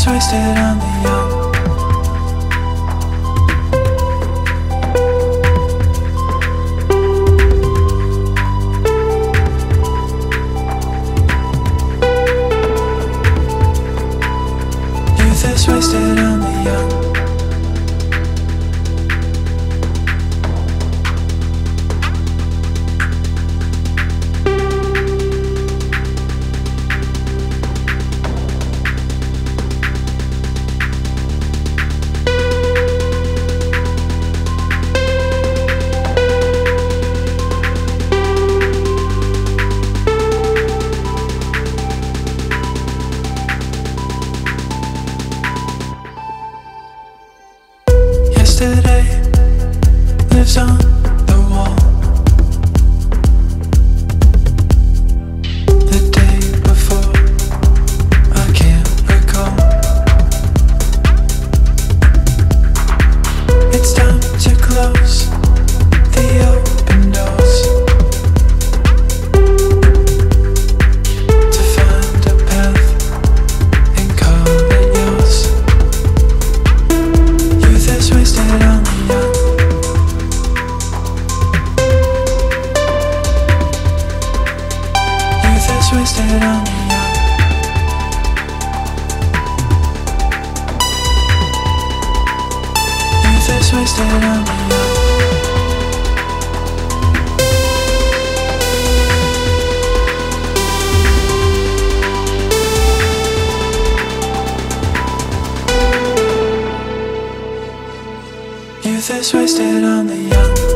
Gets wasted on the young. Youth is wasted on the young. Yesterday lives on the wall. The day before, I can't recall. It's time to close the open doors, to find a path and call it yours. Youth is wasted on the young. Wasted on the young. Youth is wasted on the young. Youth is wasted on the young.